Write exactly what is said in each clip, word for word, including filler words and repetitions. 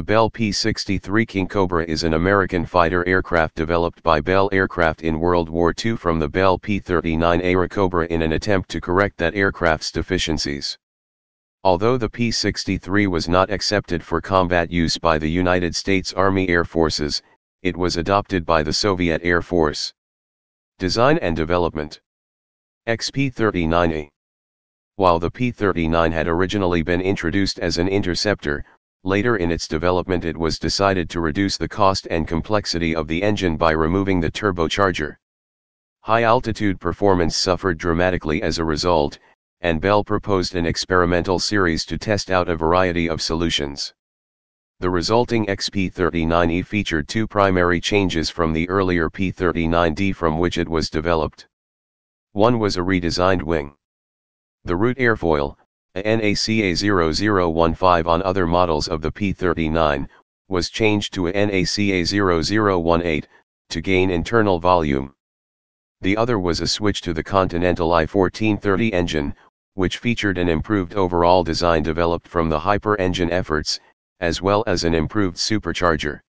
The Bell P sixty-three Kingcobra is an American fighter aircraft developed by Bell Aircraft in World War Two from the Bell P thirty-nine Airacobra in an attempt to correct that aircraft's deficiencies. Although the P sixty-three was not accepted for combat use by the United States Army Air Forces, it was adopted by the Soviet Air Force. Design and development. X P thirty-nine A. While the P thirty-nine had originally been introduced as an interceptor, later in its development it was decided to reduce the cost and complexity of the engine by removing the turbocharger. High-altitude performance suffered dramatically as a result, and Bell proposed an experimental series to test out a variety of solutions. The resulting X P thirty-nine E featured two primary changes from the earlier P thirty-nine D from which it was developed. One was a redesigned wing. The root airfoil, a N A C A zero zero one five on other models of the P thirty-nine, was changed to a N A C A zero zero one eight, to gain internal volume. The other was a switch to the Continental I fourteen thirty engine, which featured an improved overall design developed from the hyper-engine efforts, as well as an improved supercharger.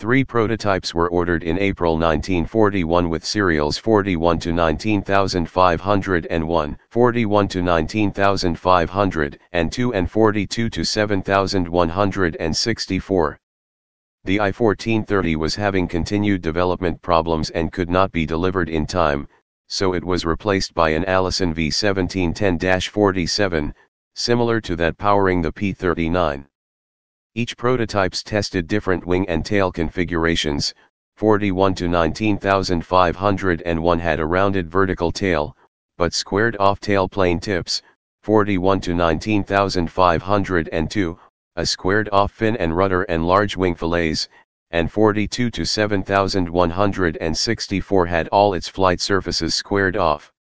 Three prototypes were ordered in April nineteen forty-one with serials forty-one to nineteen thousand five hundred one, forty-one to nineteen thousand five hundred two and forty-two to seven thousand one hundred sixty-four. The I fourteen thirty was having continued development problems and could not be delivered in time, so it was replaced by an Allison V seventeen ten dash forty-seven, similar to that powering the P thirty-nine. Each prototypes tested different wing and tail configurations. forty-one to nineteen thousand five hundred one had a rounded vertical tail, but squared off tailplane tips, forty-one to nineteen thousand five hundred two, a squared off fin and rudder and large wing fillets, and forty-two to seven thousand one hundred sixty-four had all its flight surfaces squared off.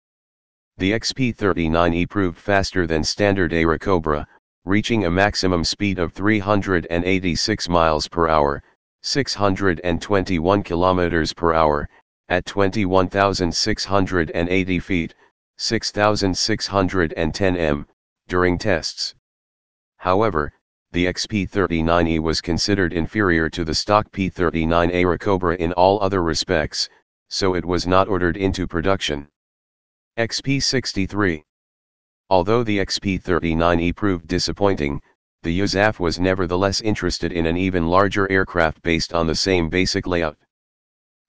The X P thirty-nine E proved faster than standard Airacobra, reaching a maximum speed of three hundred eighty-six miles per hour, six hundred twenty-one kilometers per hour, at twenty-one thousand six hundred eighty feet, six thousand six hundred ten meters, during tests. However, the X P thirty-nine E was considered inferior to the stock P thirty-nine Airacobra in all other respects, so it was not ordered into production. X P sixty-three. Although the X P thirty-nine E proved disappointing, the U S A F was nevertheless interested in an even larger aircraft based on the same basic layout.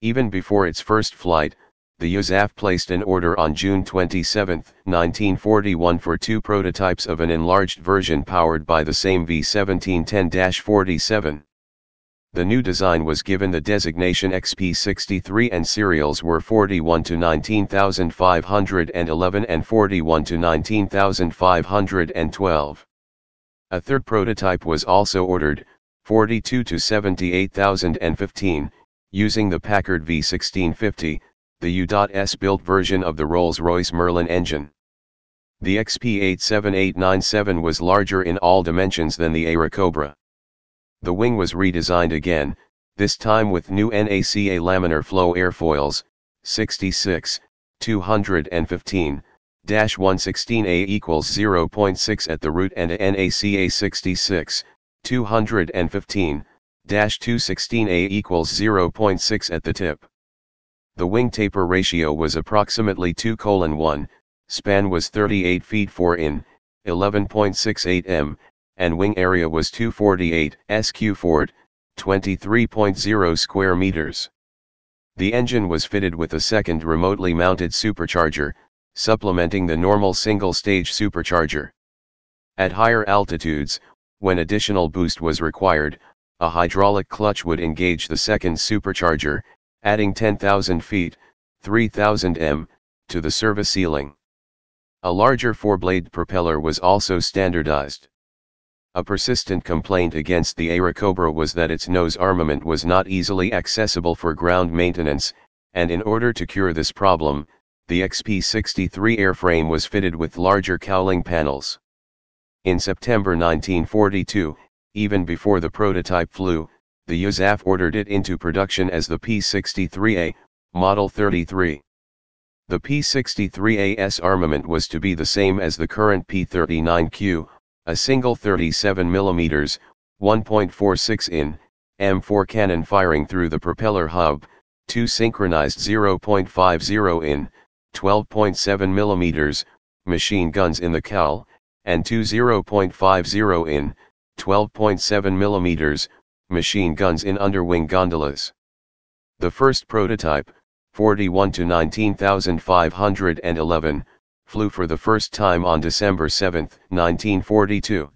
Even before its first flight, the U S A F placed an order on June twenty-seventh nineteen forty-one for two prototypes of an enlarged version powered by the same V seventeen ten dash forty-seven. The new design was given the designation X P sixty-three and serials were forty-one to nineteen thousand five hundred eleven and forty-one to nineteen thousand five hundred twelve. A third prototype was also ordered, forty-two to seventy-eight thousand fifteen, using the Packard V sixteen fifty, the U S built version of the Rolls-Royce Merlin engine. The X P eight seven eight nine seven was larger in all dimensions than the Airacobra. The wing was redesigned again, this time with new N A C A laminar flow airfoils, sixty-six, two fifteen, one sixteen A equals zero point six at the root and a N A C A sixty-six, two fifteen, two sixteen A equals zero point six at the tip. The wing taper ratio was approximately two colon one, span was thirty-eight feet four inches, eleven point six eight meters, and wing area was two hundred forty-eight square feet, twenty-three point zero square meters. The engine was fitted with a second remotely mounted supercharger, supplementing the normal single-stage supercharger. At higher altitudes, when additional boost was required, a hydraulic clutch would engage the second supercharger, adding ten thousand feet, three thousand meters, to the service ceiling. A larger four-blade propeller was also standardized. A persistent complaint against the Airacobra was that its nose armament was not easily accessible for ground maintenance, and in order to cure this problem, the X P sixty-three airframe was fitted with larger cowling panels. In September nineteen forty-two, even before the prototype flew, the U S A F ordered it into production as the P sixty-three A, Model thirty-three. The P sixty-three A's armament was to be the same as the current P thirty-nine Q, a single thirty-seven millimeter, one point four six inch, M four cannon firing through the propeller hub, two synchronized zero point five zero inch, twelve point seven millimeter, machine guns in the cowl, and two zero point five zero inch, twelve point seven millimeter, machine guns in underwing gondolas. The first prototype, forty-one to nineteen thousand five hundred eleven, flew for the first time on December seventh, nineteen forty-two.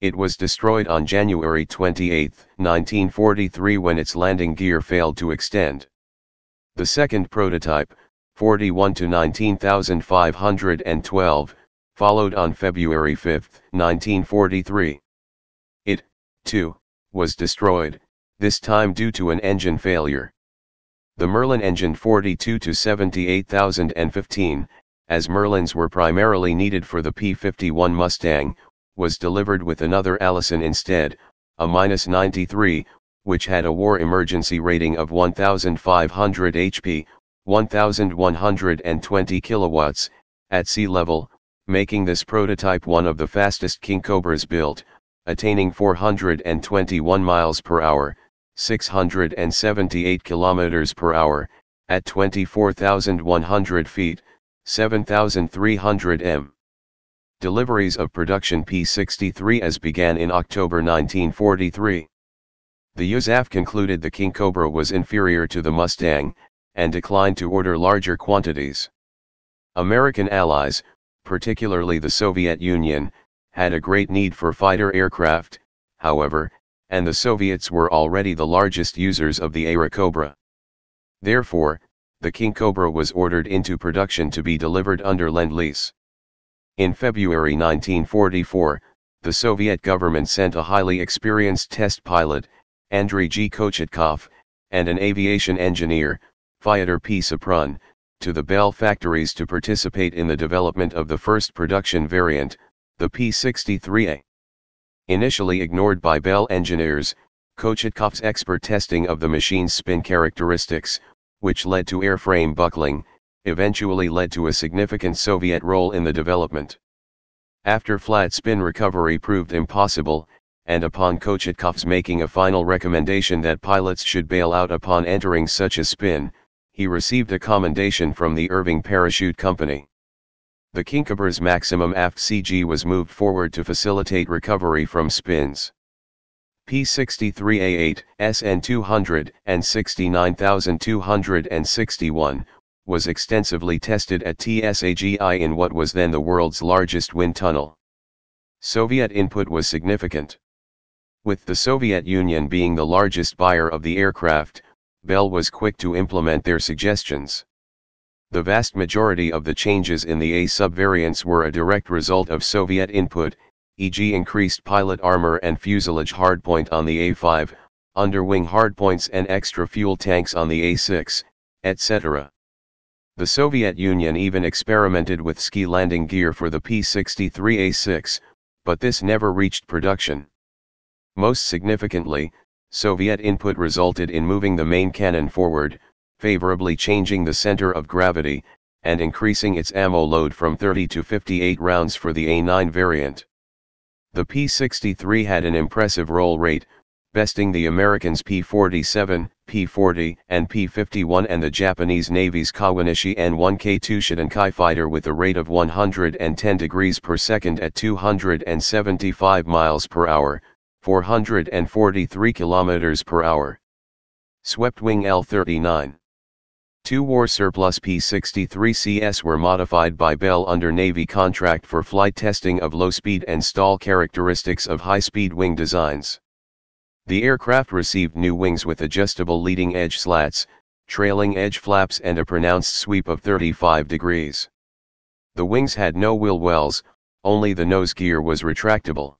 It was destroyed on January twenty-eighth, nineteen forty-three, when its landing gear failed to extend. The second prototype, forty-one to nineteen thousand five hundred twelve, followed on February fifth, nineteen forty-three. It, too, was destroyed, this time due to an engine failure. The Merlin engine forty-two to seventy-eight thousand fifteen, as Merlins were primarily needed for the P fifty-one Mustang, was delivered with another Allison instead, a minus ninety-three, which had a war emergency rating of one thousand five hundred horsepower, one thousand one hundred twenty kilowatts, at sea level, making this prototype one of the fastest Kingcobras built, attaining four hundred twenty-one miles per hour, six hundred seventy-eight kilometers per hour, at twenty-four thousand one hundred feet, seven thousand three hundred meters. Deliveries of production P sixty-threes began in October nineteen forty-three. The U S A F concluded the Kingcobra was inferior to the Mustang, and declined to order larger quantities. American allies, particularly the Soviet Union, had a great need for fighter aircraft, however, and the Soviets were already the largest users of the Airacobra. Therefore, the Kingcobra was ordered into production to be delivered under Lend-Lease. In February nineteen forty-four, the Soviet government sent a highly experienced test pilot, Andrei G. Kochetkov, and an aviation engineer, Fyodor P. Suprun, to the Bell factories to participate in the development of the first production variant, the P sixty-three A. Initially ignored by Bell engineers, Kochetkov's expert testing of the machine's spin characteristics, which led to airframe buckling, eventually led to a significant Soviet role in the development. After flat spin recovery proved impossible, and upon Kochetkov's making a final recommendation that pilots should bail out upon entering such a spin, he received a commendation from the Irving Parachute Company. The Kingcobra's maximum aft C G was moved forward to facilitate recovery from spins. P sixty-three A eight S N two sixty-nine two sixty-one was extensively tested at T S A G I in what was then the world's largest wind tunnel. Soviet input was significant. With the Soviet Union being the largest buyer of the aircraft, Bell was quick to implement their suggestions. The vast majority of the changes in the A subvariants were a direct result of Soviet input, for example increased pilot armor and fuselage hardpoint on the A five, underwing hardpoints and extra fuel tanks on the A six, et cetera. The Soviet Union even experimented with ski landing gear for the P sixty-three A six, but this never reached production. Most significantly, Soviet input resulted in moving the main cannon forward, favorably changing the center of gravity, and increasing its ammo load from thirty to fifty-eight rounds for the A nine variant. The P sixty-three had an impressive roll rate, besting the Americans' P forty-seven, P forty, and P fifty-one, and the Japanese Navy's Kawanishi N one K two Shidenkai fighter with a rate of one hundred ten degrees per second at two hundred seventy-five miles per hour, four hundred forty-three kilometers per hour. Swept wing L thirty-nine. Two war surplus P sixty-three Cs were modified by Bell under Navy contract for flight testing of low speed and stall characteristics of high-speed wing designs. The aircraft received new wings with adjustable leading edge slats, trailing edge flaps, and a pronounced sweep of thirty-five degrees. The wings had no wheel wells, only the nose gear was retractable.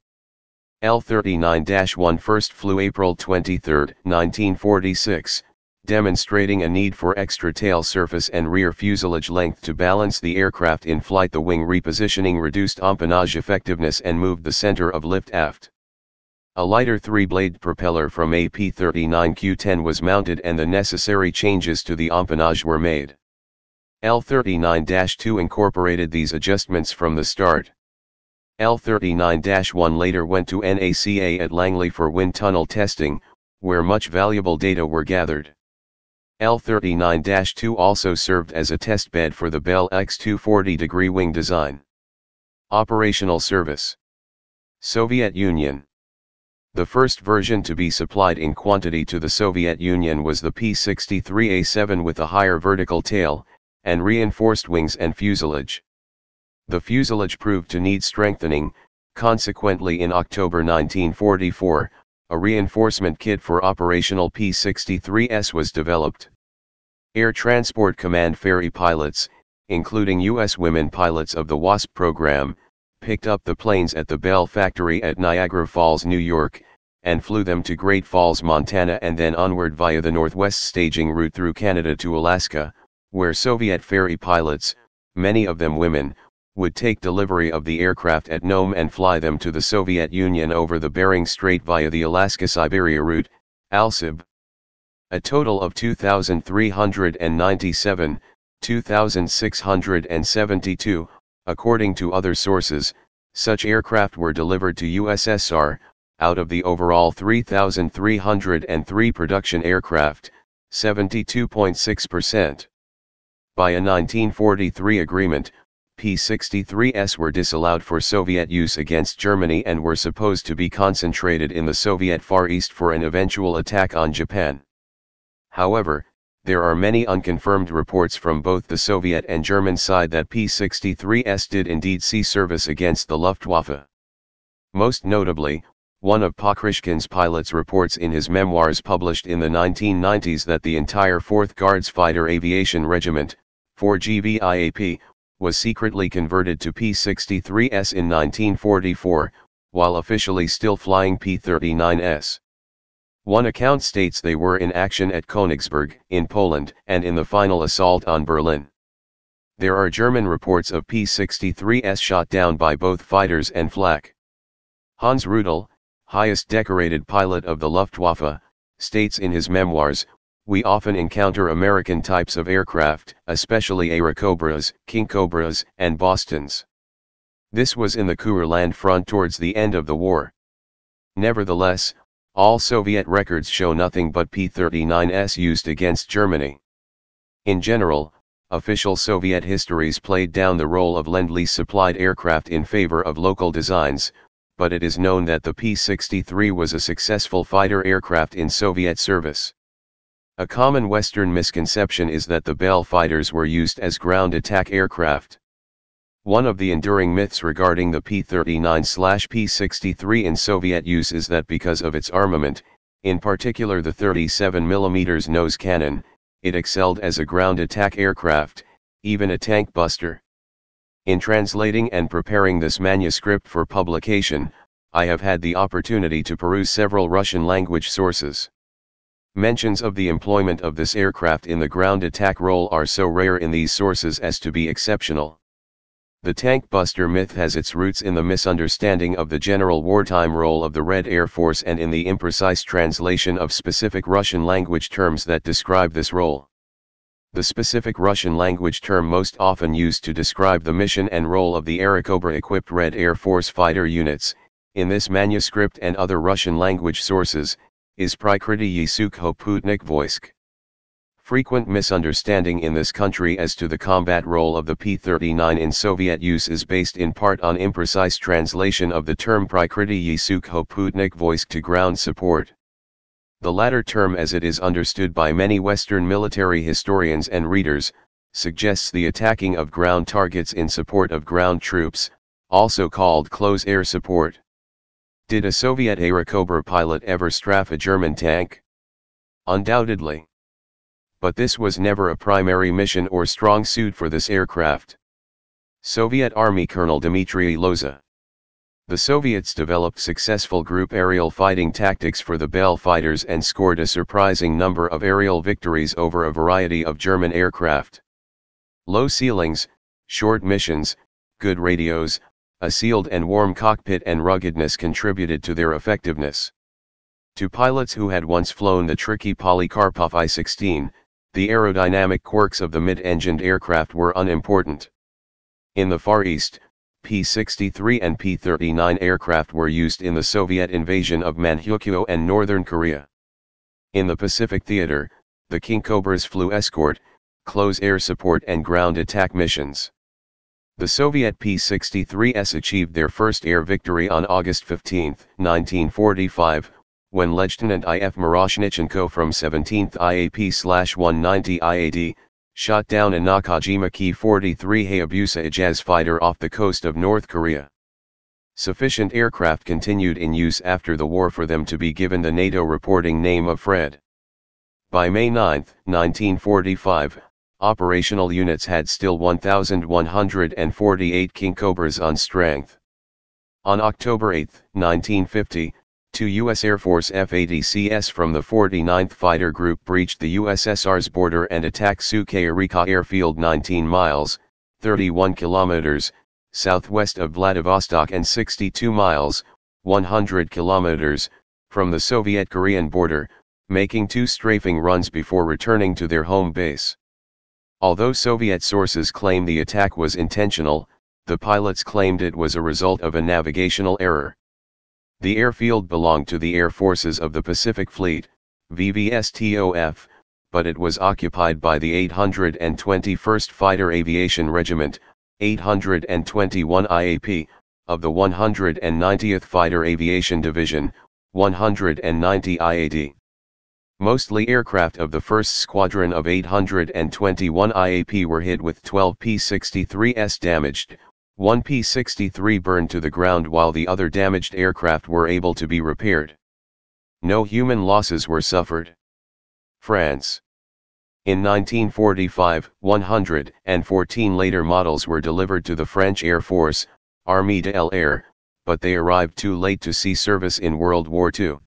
L thirty-nine one first flew April twenty-third, nineteen forty-six, demonstrating a need for extra tail surface and rear fuselage length to balance the aircraft in flight. The wing repositioning reduced empennage effectiveness and moved the center of lift aft. A lighter three-blade propeller from A P thirty-nine Q ten was mounted, and the necessary changes to the empennage were made. L thirty-nine two incorporated these adjustments from the start. L thirty-nine one later went to NACA at Langley for wind tunnel testing, where much valuable data were gathered. L thirty-nine two also served as a testbed for the Bell X two forty degree wing design. Operational service. Soviet Union. The first version to be supplied in quantity to the Soviet Union was the P sixty-three A seven with a higher vertical tail, and reinforced wings and fuselage. The fuselage proved to need strengthening, consequently in October nineteen forty-four, a reinforcement kit for operational P sixty-three S was developed. Air Transport Command ferry pilots, including U S women pilots of the WASP program, picked up the planes at the Bell factory at Niagara Falls, New York, and flew them to Great Falls, Montana, and then onward via the Northwest staging route through Canada to Alaska, where Soviet ferry pilots, many of them women, would take delivery of the aircraft at Nome and fly them to the Soviet Union over the Bering Strait via the Alaska-Siberia route, Alsib. A total of two thousand three hundred ninety-seven, two thousand six hundred seventy-two, according to other sources, such aircraft were delivered to U S S R, out of the overall three thousand three hundred three production aircraft, seventy-two point six percent. By a nineteen forty-three agreement, P sixty-three S were disallowed for Soviet use against Germany and were supposed to be concentrated in the Soviet Far East for an eventual attack on Japan. However, there are many unconfirmed reports from both the Soviet and German side that P sixty-three S did indeed see service against the Luftwaffe. Most notably, one of Pokrishkin's pilots reports in his memoirs published in the nineteen nineties that the entire fourth Guards Fighter Aviation Regiment, four G V I A P, was secretly converted to P sixty-three S in nineteen forty-four, while officially still flying P thirty-nine S. One account states they were in action at Königsberg, in Poland, and in the final assault on Berlin. There are German reports of P sixty-three S shot down by both fighters and flak. Hans Rudel, highest decorated pilot of the Luftwaffe, states in his memoirs, "We often encounter American types of aircraft, especially Airacobras, Kingcobras, and Bostons." This was in the Kurland front towards the end of the war. Nevertheless, all Soviet records show nothing but P thirty-nine S used against Germany. In general, official Soviet histories played down the role of Lend-Lease supplied aircraft in favor of local designs, but it is known that the P sixty-three was a successful fighter aircraft in Soviet service. A common Western misconception is that the Bell fighters were used as ground attack aircraft. One of the enduring myths regarding the P thirty-nine P sixty-three in Soviet use is that because of its armament, in particular the thirty-seven millimeter nose cannon, it excelled as a ground attack aircraft, even a tank buster. In translating and preparing this manuscript for publication, I have had the opportunity to peruse several Russian-language sources. Mentions of the employment of this aircraft in the ground attack role are so rare in these sources as to be exceptional. The tank buster myth has its roots in the misunderstanding of the general wartime role of the Red Air Force and in the imprecise translation of specific Russian language terms that describe this role. The specific Russian language term most often used to describe the mission and role of the Airacobra-equipped Red Air Force fighter units, in this manuscript and other Russian language sources, is Prikritiye Sukho Putnik Voisk. Frequent misunderstanding in this country as to the combat role of the P thirty-nine in Soviet use is based in part on imprecise translation of the term Prikritiye Sukho Putnik Voisk to ground support. The latter term, as it is understood by many Western military historians and readers, suggests the attacking of ground targets in support of ground troops, also called close air support. Did a Soviet Airacobra pilot ever strafe a German tank? Undoubtedly. But this was never a primary mission or strong suit for this aircraft. Soviet Army Colonel Dmitry Loza. The Soviets developed successful group aerial fighting tactics for the Bell fighters and scored a surprising number of aerial victories over a variety of German aircraft. Low ceilings, short missions, good radios, a sealed and warm cockpit and ruggedness contributed to their effectiveness. To pilots who had once flown the tricky Polikarpov I sixteen, the aerodynamic quirks of the mid-engined aircraft were unimportant. In the Far East, P sixty-three and P thirty-nine aircraft were used in the Soviet invasion of Manchukuo and northern Korea. In the Pacific theater, the Kingcobras flew escort, close air support and ground attack missions. The Soviet P sixty-threes achieved their first air victory on August fifteenth, nineteen forty-five, when Lieutenant I F Miroshnichenko from seventeenth I A P one ninety I A D, shot down a Nakajima Ki forty-three Hayabusa Ijaz fighter off the coast of North Korea. Sufficient aircraft continued in use after the war for them to be given the NATO reporting name of Fred. By May ninth, nineteen forty-five, operational units had still one thousand one hundred forty-eight Kingcobras on strength. On October eighth, nineteen fifty, two U S Air Force F eighty Cs from the forty-ninth Fighter Group breached the U S S R's border and attacked Sukhaya Rika airfield nineteen miles, thirty-one kilometers, southwest of Vladivostok and sixty-two miles, one hundred kilometers, from the Soviet-Korean border, making two strafing runs before returning to their home base. Although Soviet sources claim the attack was intentional, the pilots claimed it was a result of a navigational error. The airfield belonged to the Air Forces of the Pacific Fleet, V V S T O F, but it was occupied by the eight hundred twenty-first Fighter Aviation Regiment, eight hundred twenty-one I A P, of the one hundred ninetieth Fighter Aviation Division, one hundred ninety I A D. Mostly aircraft of the first Squadron of eight hundred twenty-one I A P were hit with twelve P sixty-threes damaged, one P sixty-three burned to the ground while the other damaged aircraft were able to be repaired. No human losses were suffered. France. In nineteen forty-five, one hundred fourteen later models were delivered to the French Air Force, Armée de l'Air, but they arrived too late to see service in World War Two.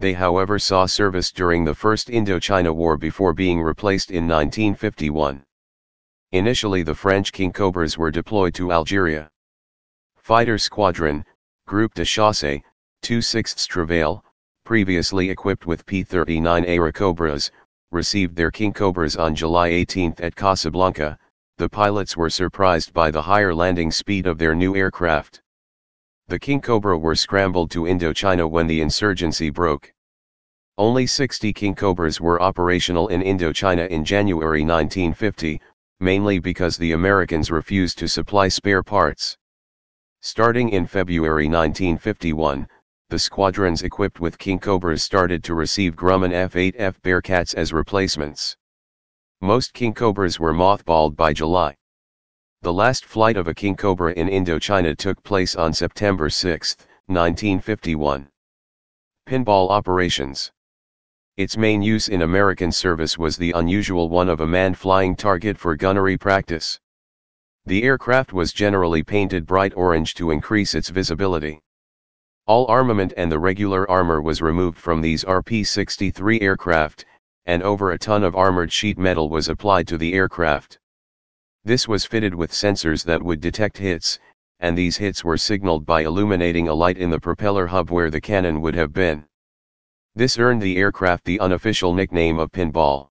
They however saw service during the First Indochina War before being replaced in nineteen fifty-one. Initially the French Kingcobras were deployed to Algeria. Fighter Squadron, Groupe de Chasse, two sixth Travail, previously equipped with P thirty-nine Airacobras, received their Kingcobras on July eighteenth at Casablanca. The pilots were surprised by the higher landing speed of their new aircraft. The Kingcobra were scrambled to Indochina when the insurgency broke. Only sixty Kingcobras were operational in Indochina in January nineteen fifty, mainly because the Americans refused to supply spare parts. Starting in February nineteen fifty-one, the squadrons equipped with Kingcobras started to receive Grumman F eight F Bearcats as replacements. Most Kingcobras were mothballed by July. The last flight of a Kingcobra in Indochina took place on September sixth, nineteen fifty-one. Pinball operations. Its main use in American service was the unusual one of a manned flying target for gunnery practice. The aircraft was generally painted bright orange to increase its visibility. All armament and the regular armor was removed from these R P sixty-three aircraft, and over a ton of armored sheet metal was applied to the aircraft. This was fitted with sensors that would detect hits, and these hits were signaled by illuminating a light in the propeller hub where the cannon would have been. This earned the aircraft the unofficial nickname of pinball.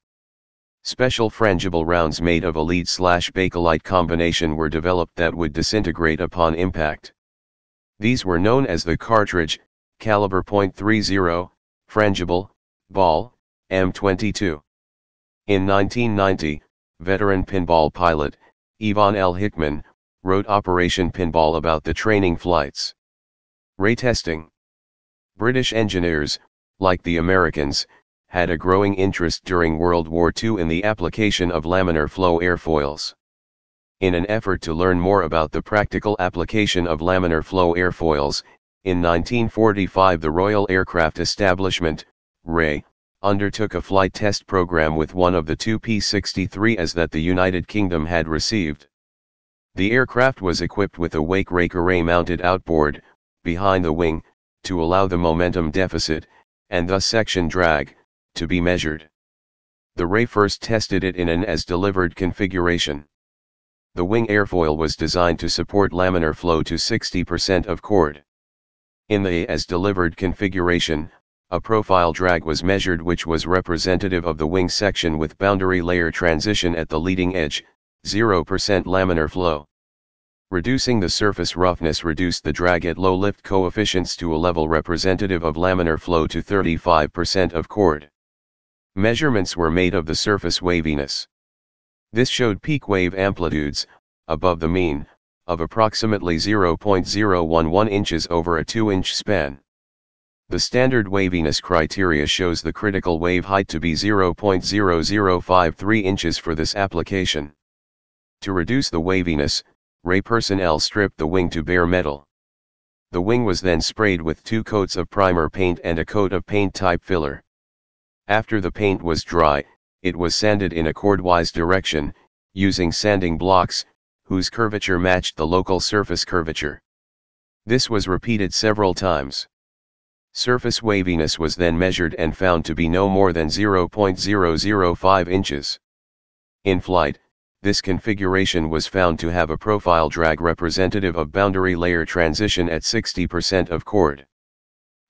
Special frangible rounds made of a lead-slash-bakelite combination were developed that would disintegrate upon impact. These were known as the cartridge, caliber point three zero, frangible, ball, M twenty-two. In nineteen ninety, veteran pinball pilot, Ivan L. Hickman, wrote Operation Pinball about the training flights. R A E testing. British engineers, like the Americans, had a growing interest during World War Two in the application of laminar flow airfoils. In an effort to learn more about the practical application of laminar flow airfoils, in nineteen forty-five the Royal Aircraft Establishment, R A E, undertook a flight test program with one of the two P sixty-threes that the United Kingdom had received. The aircraft was equipped with a wake rake array mounted outboard, behind the wing, to allow the momentum deficit, and thus section drag, to be measured. The R A E first tested it in an as-delivered configuration. The wing airfoil was designed to support laminar flow to sixty percent of chord. In the as-delivered configuration, a profile drag was measured which was representative of the wing section with boundary layer transition at the leading edge, zero percent laminar flow. Reducing the surface roughness reduced the drag at low lift coefficients to a level representative of laminar flow to thirty-five percent of chord. Measurements were made of the surface waviness. This showed peak wave amplitudes, above the mean, of approximately zero point zero one one inches over a two inch span. The standard waviness criteria shows the critical wave height to be zero point zero zero five three inches for this application. To reduce the waviness, R A E personnel stripped the wing to bare metal. The wing was then sprayed with two coats of primer paint and a coat of paint type filler. After the paint was dry, it was sanded in a chordwise direction, using sanding blocks, whose curvature matched the local surface curvature. This was repeated several times. Surface waviness was then measured and found to be no more than zero point zero zero five inches. In flight, this configuration was found to have a profile drag representative of boundary layer transition at sixty percent of chord.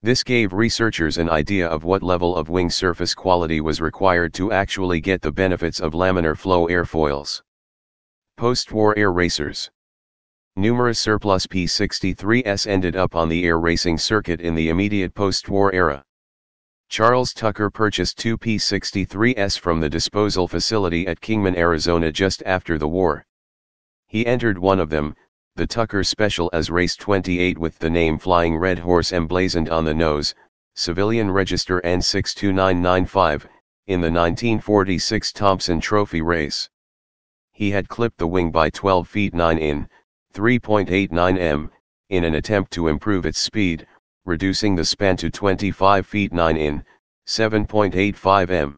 This gave researchers an idea of what level of wing surface quality was required to actually get the benefits of laminar flow airfoils. Post-war air racers. Numerous surplus P sixty-threes ended up on the air racing circuit in the immediate post-war era. Charles Tucker purchased two P sixty-threes from the disposal facility at Kingman, Arizona just after the war. He entered one of them, the Tucker Special, as Race twenty-eight with the name Flying Red Horse emblazoned on the nose, civilian register N six two nine nine five, in the nineteen forty-six Thompson Trophy race. He had clipped the wing by twelve feet nine inches. three point eight nine meters, in an attempt to improve its speed, reducing the span to twenty-five feet nine inches, seven point eight five meters.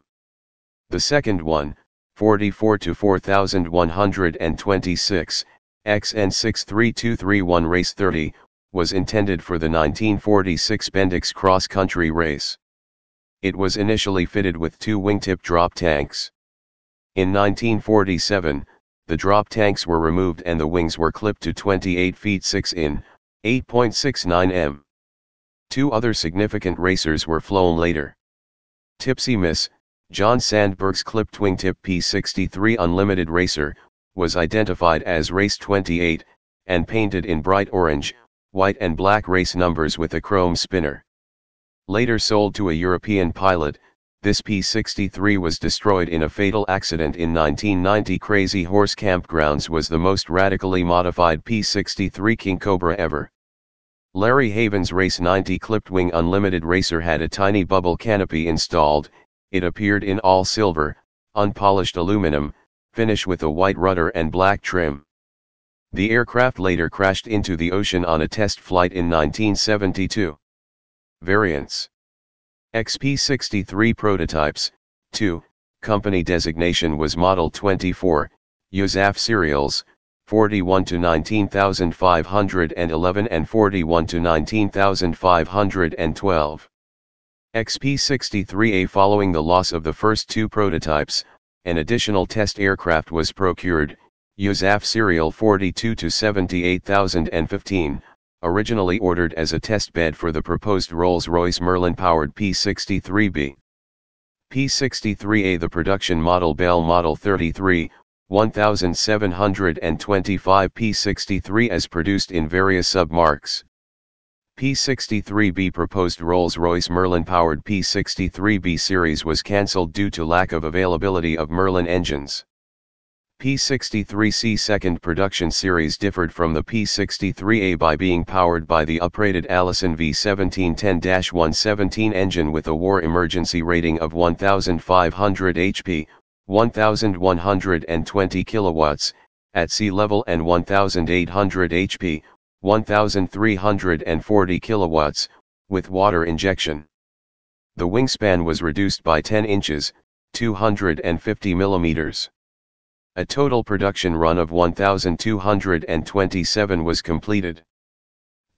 The second one, forty-four to forty-one twenty-six, X N six three two three one Race thirty, was intended for the nineteen forty-six Bendix cross-country race. It was initially fitted with two wingtip drop tanks. In nineteen forty-seven, the drop tanks were removed and the wings were clipped to twenty-eight feet six inches, eight point six nine meters. Two other significant racers were flown later. Tipsy Miss, John Sandberg's clipped wingtip P sixty-three Unlimited Racer, was identified as Race twenty-eight, and painted in bright orange, white and black race numbers with a chrome spinner. Later sold to a European pilot, this P sixty-three was destroyed in a fatal accident in nineteen ninety. Crazy Horse Campgrounds was the most radically modified P sixty-three Kingcobra ever. Larry Haven's Race ninety clipped wing Unlimited Racer had a tiny bubble canopy installed. It appeared in all silver, unpolished aluminum, finish with a white rudder and black trim. The aircraft later crashed into the ocean on a test flight in nineteen seventy-two. Variants. X P sixty-three prototypes, two, company designation was Model twenty-four, U S A F serials, forty-one to nineteen thousand five hundred eleven and forty-one to nineteen thousand five hundred twelve. X P sixty-three A. Following the loss of the first two prototypes, an additional test aircraft was procured, U S A F serial forty-two to seventy-eight thousand fifteen. Originally ordered as a test bed for the proposed Rolls-Royce Merlin-powered P sixty-three B. P sixty-three A. The production model Bell Model thirty-three, one thousand seven hundred twenty-five P sixty-three as produced in various submarques. P sixty-three B. Proposed Rolls-Royce Merlin-powered P sixty-three B series was cancelled due to lack of availability of Merlin engines. P sixty-three C second production series differed from the P sixty-three A by being powered by the uprated Allison V seventeen ten dash one seventeen engine with a war emergency rating of one thousand five hundred horsepower, one thousand one hundred twenty kilowatts, at sea level and one thousand eight hundred horsepower, one thousand three hundred forty kilowatts, with water injection. The wingspan was reduced by ten inches, two hundred fifty millimeters. A total production run of one thousand two hundred twenty-seven was completed.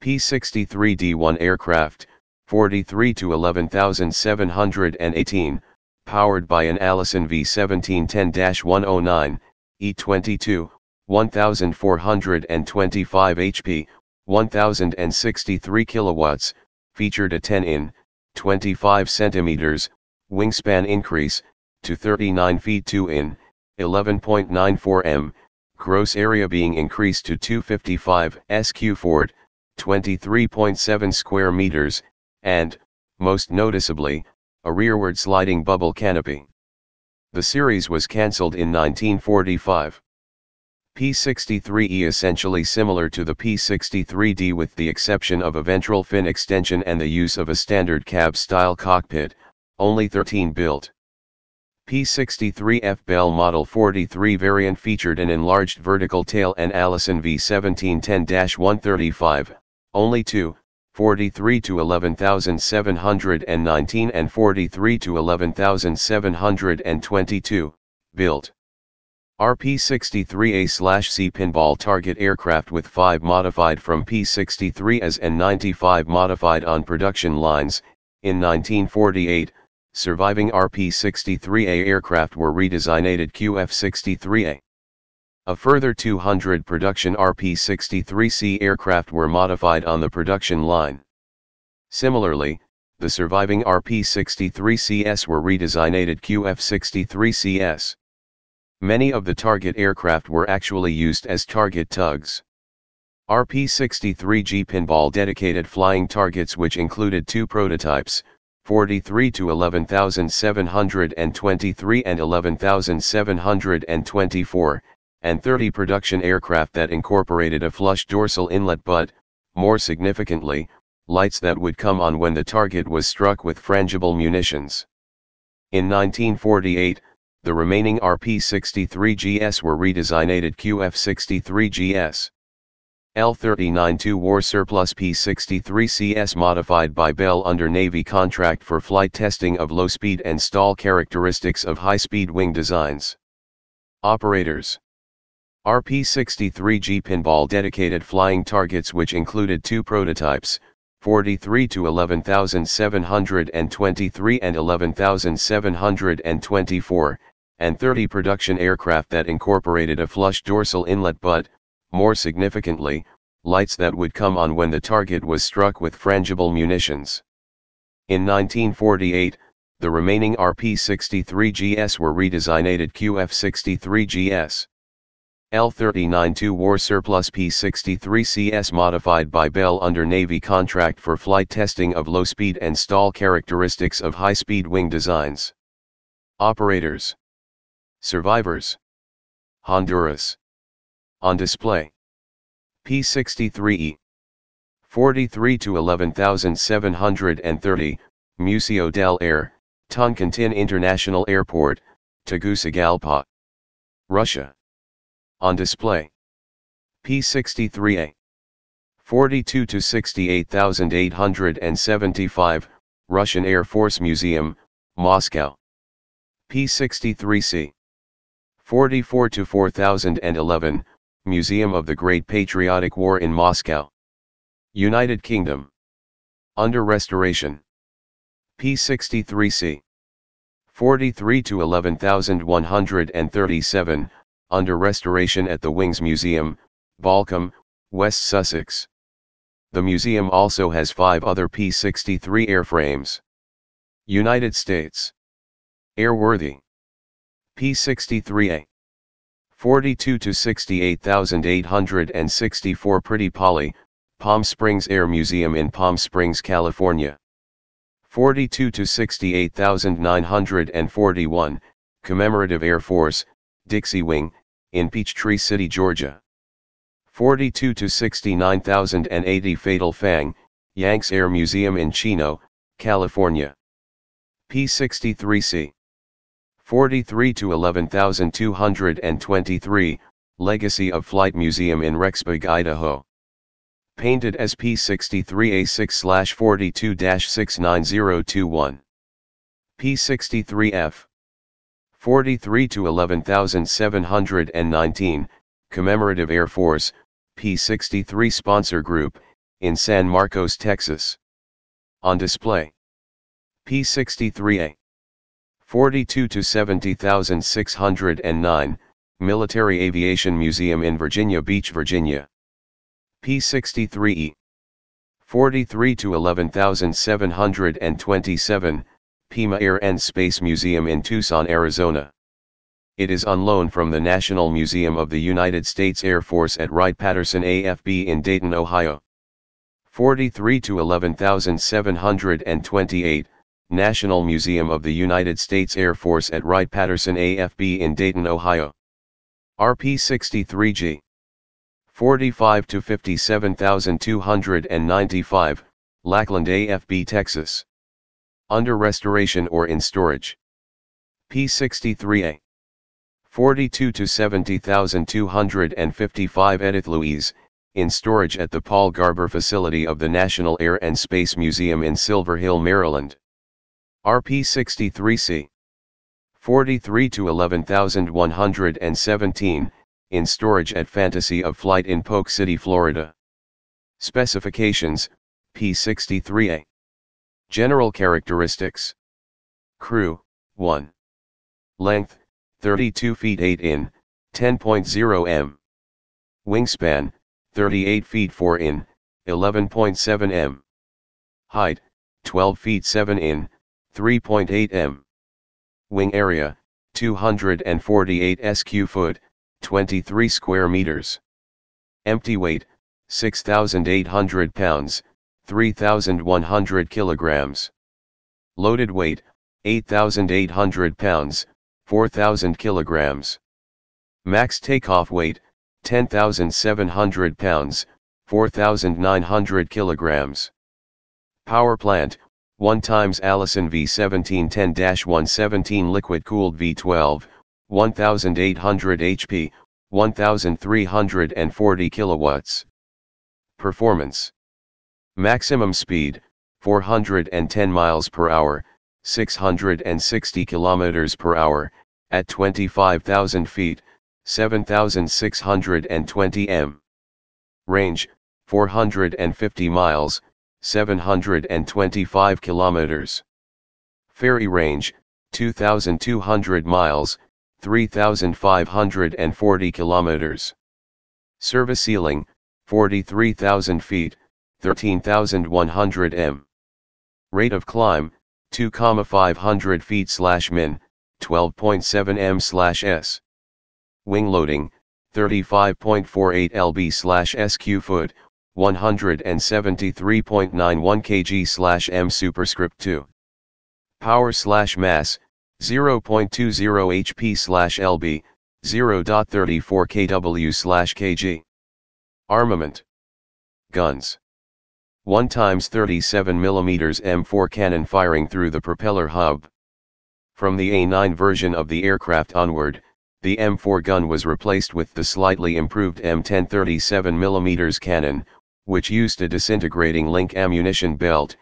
P sixty-three D one aircraft, forty-three to eleven thousand seven hundred eighteen, powered by an Allison V seventeen ten dash one oh nine, E twenty-two, one thousand four hundred twenty-five horsepower, one thousand sixty-three kilowatts, featured a ten inch, twenty-five centimeters, wingspan increase, to thirty-nine feet two inches, eleven point nine four meters, gross area being increased to two hundred fifty-five square feet, twenty-three point seven square meters, and, most noticeably, a rearward sliding bubble canopy. The series was cancelled in nineteen forty-five. P sixty-three E essentially similar to the P sixty-three D with the exception of a ventral fin extension and the use of a standard cab-style cockpit, only thirteen built. P sixty-three F Bell Model forty-three variant featured an enlarged vertical tail and Allison V seventeen ten dash one thirty-five, only two, forty-three to eleven thousand seven hundred nineteen and forty-three to eleven thousand seven hundred twenty-two, built. R P sixty-three A C pinball target aircraft with five modified from P sixty-three As and ninety-five modified on production lines. In nineteen forty-eight, surviving R P sixty-three A aircraft were redesignated Q F sixty-three A. A further two hundred production R P sixty-three C aircraft were modified on the production line. Similarly, the surviving R P sixty-three C S were redesignated Q F sixty-three C S. Many of the target aircraft were actually used as target tugs. R P sixty-three G pinball dedicated flying targets which included two prototypes, forty-three to eleven thousand seven hundred twenty-three and eleven thousand seven hundred twenty-four, and thirty production aircraft that incorporated a flush dorsal inlet but, more significantly, lights that would come on when the target was struck with frangible munitions. In nineteen forty-eight, the remaining R P sixty-three G S were redesignated Q F sixty-three G S. L thirty-nine two war surplus P sixty-three C S modified by Bell under Navy contract for flight testing of low speed and stall characteristics of high-speed wing designs. Operators: R P sixty-three G pinball dedicated flying targets which included two prototypes, forty-three to eleven thousand seven hundred twenty-three and eleven thousand seven hundred twenty-four, and thirty production aircraft that incorporated a flush dorsal inlet but, more significantly, lights that would come on when the target was struck with frangible munitions. In nineteen forty-eight, the remaining R P sixty-three G S were redesignated Q F sixty-three G S. L thirty-nine two war surplus P sixty-three C S modified by Bell under Navy contract for flight testing of low speed and stall characteristics of high-speed wing designs. Operators: survivors. Honduras. On display: P sixty-three E, forty-three to eleven thousand seven hundred thirty, Museo del Aire, Tonkintin International Airport, Tegucigalpa, Russia. On display: P sixty-three A, forty-two to sixty-eight thousand eight hundred seventy-five, Russian Air Force Museum, Moscow. P sixty-three C, forty-four to four thousand eleven, Museum of the Great Patriotic War in Moscow, United Kingdom. Under restoration: P sixty-three C, forty-three to eleven thousand one hundred thirty-seven, under restoration at the Wings Museum, Balcombe, West Sussex. The museum also has five other P sixty-three airframes. United States. Airworthy: P sixty-three A, forty-two to sixty-eight thousand eight hundred sixty-four, Pretty Polly, Palm Springs Air Museum in Palm Springs, California. forty-two to sixty-eight thousand nine hundred forty-one, Commemorative Air Force, Dixie Wing, in Peachtree City, Georgia. forty-two to sixty-nine thousand eighty, Fatal Fang, Yanks Air Museum in Chino, California. P sixty-three C, forty-three to eleven thousand two hundred twenty-three, Legacy of Flight Museum in Rexburg, Idaho. Painted as P sixty-three A six forty-two six nine zero two one. P sixty-three F, forty-three to eleven thousand seven hundred nineteen, Commemorative Air Force, P sixty-three Sponsor Group, in San Marcos, Texas. On display: P sixty-three A, forty-two to seventy thousand six hundred nine, Military Aviation Museum in Virginia Beach, Virginia. P sixty-three E, forty-three to eleven thousand seven hundred twenty-seven, Pima Air and Space Museum in Tucson, Arizona. It is on loan from the National Museum of the United States Air Force at Wright-Patterson A F B in Dayton, Ohio. forty-three to eleven thousand seven hundred twenty-eight, National Museum of the United States Air Force at Wright-Patterson A F B in Dayton, Ohio. R P sixty-three G. forty-five to fifty-seven thousand two hundred ninety-five, Lackland A F B, Texas. Under restoration or in storage. P sixty-three A. forty-two to seventy thousand two hundred fifty-five, Edith Louise, in storage at the Paul Garber facility of the National Air and Space Museum in Silver Hill, Maryland. R P sixty-three C. forty-three to eleven thousand one hundred seventeen, in storage at Fantasy of Flight in Polk City, Florida. Specifications, P sixty-three A. General characteristics. Crew, one. Length, thirty-two feet eight inches, ten point zero meters. Wingspan, thirty-eight feet four inches, eleven point seven meters. Height, twelve feet seven inches, three point eight meters. Wing area, two hundred forty-eight square foot, twenty-three square meters. Empty weight, six thousand eight hundred pounds, three thousand one hundred kilograms. Loaded weight, eight thousand eight hundred pounds, four thousand kilograms. Max takeoff weight, ten thousand seven hundred pounds, four thousand nine hundred kilograms. Power plant, one times Allison V seventeen ten dash one seventeen liquid-cooled V twelve, one thousand eight hundred horsepower, one thousand three hundred forty kilowatts. Performance. Maximum speed, four hundred ten miles per hour, six hundred sixty kilometers per hour, at twenty-five thousand feet, seven thousand six hundred twenty meters. Range, four hundred fifty miles, seven hundred twenty-five kilometers. Ferry range, two thousand two hundred miles, three thousand five hundred forty kilometers. Service ceiling, forty-three thousand feet, thirteen thousand one hundred meters. Rate of climb, two thousand five hundred feet slash min, twelve point seven meters slash seconds. Wing loading, thirty-five point four eight pounds per square foot, one hundred seventy-three point nine one kilograms per meter superscript two. Power slash mass, zero point two zero pounds per square foot slash pounds, zero point three four kilograms per meter slash kilogram. Armament. Guns. one times thirty-seven millimeter M four cannon firing through the propeller hub. From the A nine version of the aircraft onward, the M four gun was replaced with the slightly improved M ten thirty-seven millimeter cannon, which used a disintegrating link ammunition belt,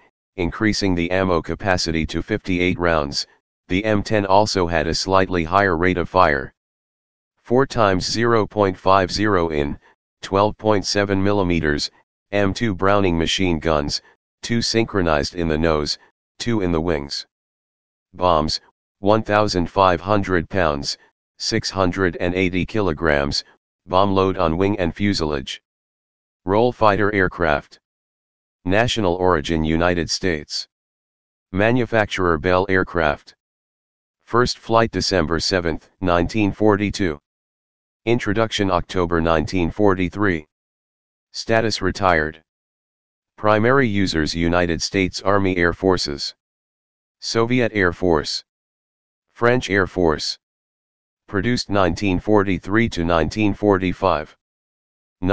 increasing the ammo capacity to fifty-eight rounds. The M ten also had a slightly higher rate of fire. four times zero point five zero inches, twelve point seven millimeter, M two Browning machine guns, two synchronized in the nose, two in the wings. Bombs, one thousand five hundred pounds, six hundred eighty kilograms, bomb load on wing and fuselage. Roll fighter aircraft. National origin, United States. Manufacturer, Bell Aircraft. First flight December seventh, nineteen forty-two. Introduction October nineteen forty-three. Status retired. Primary users, United States Army Air Forces, Soviet Air Force, French Air Force. Produced nineteen forty-three to nineteen forty-five.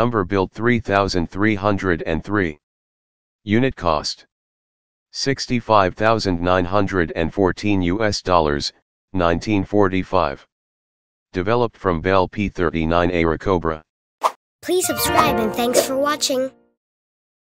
Number built three thousand three hundred three. Unit cost sixty-five thousand nine hundred fourteen U S dollars, nineteen forty-five. Developed from Bell P thirty-nine Airacobra. Please subscribe and thanks for watching.